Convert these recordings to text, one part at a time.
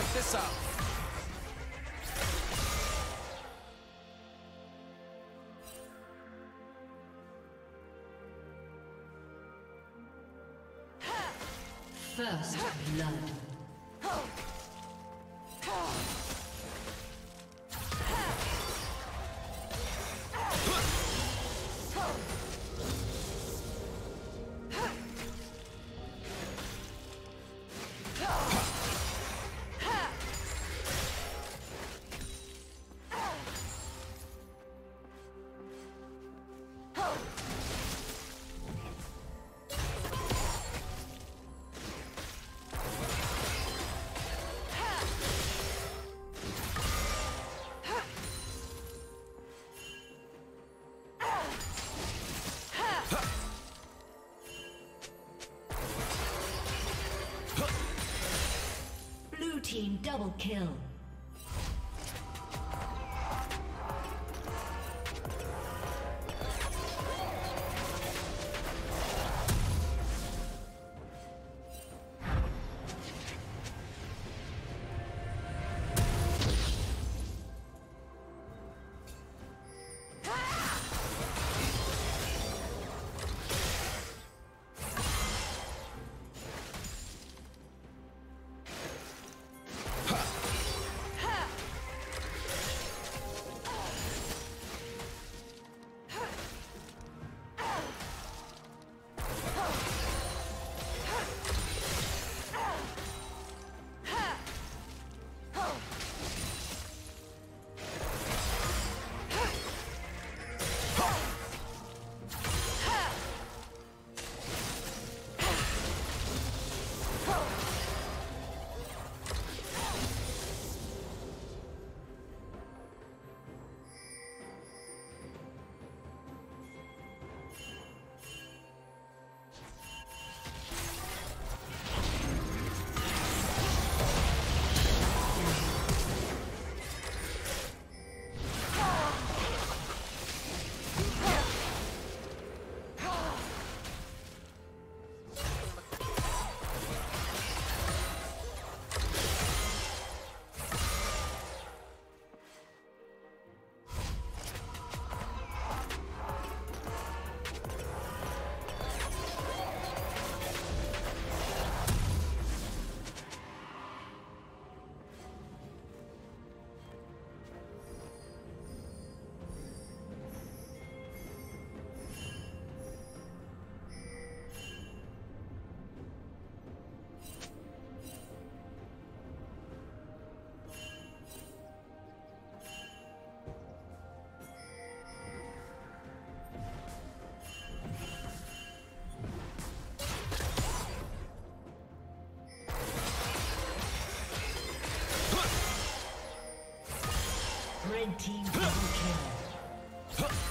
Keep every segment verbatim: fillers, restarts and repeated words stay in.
Check this out. First blood. Team double kill. Red team double kill.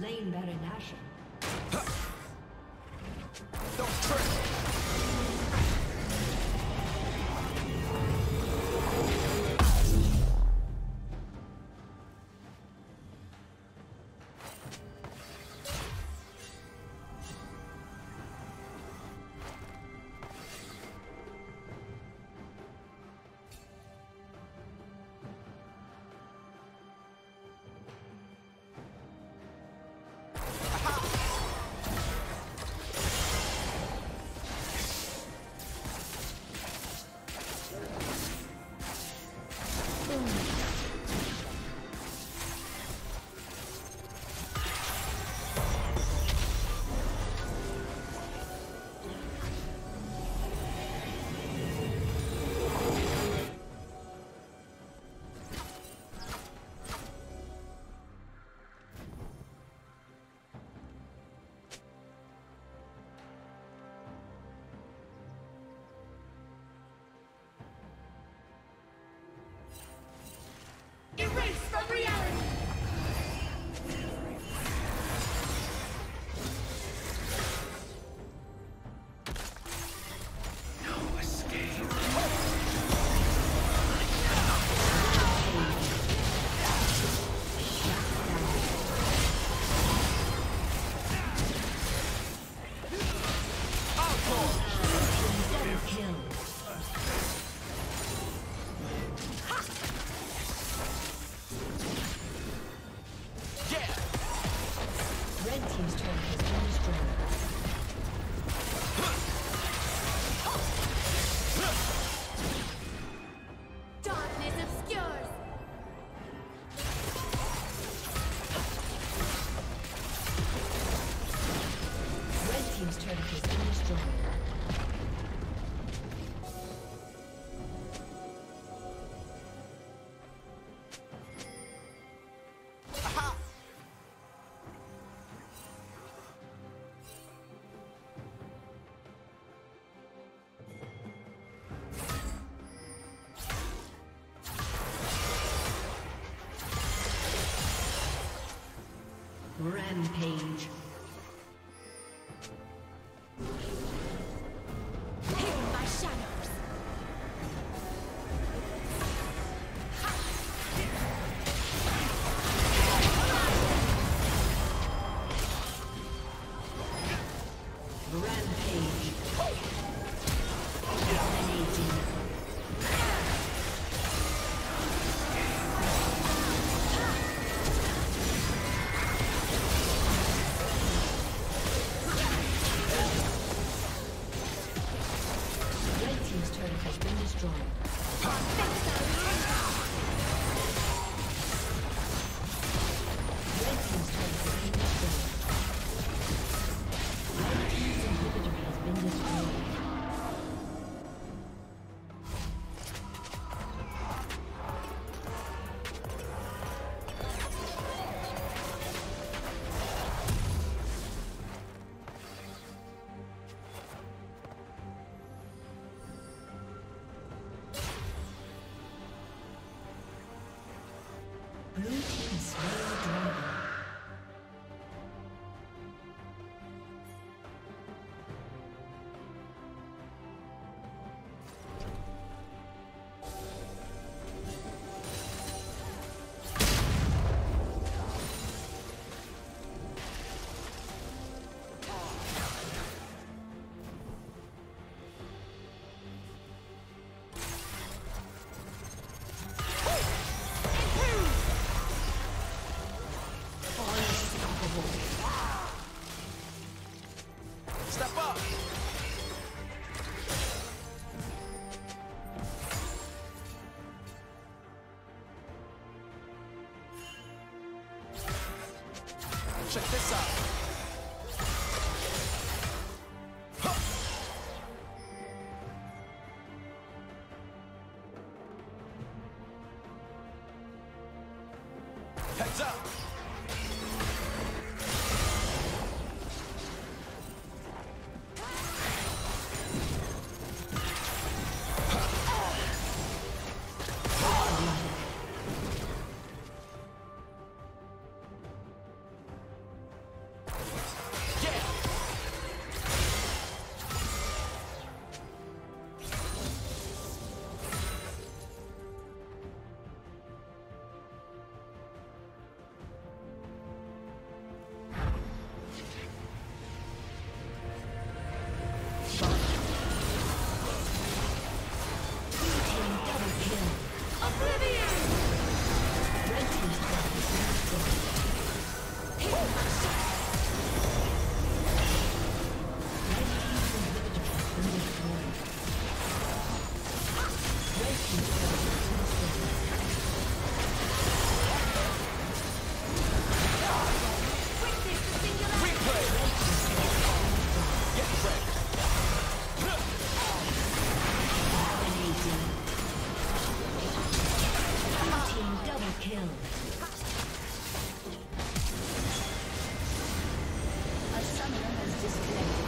Slain Baron Nashor. Ha! Rampage. Check this out. Heads up. Disconnected.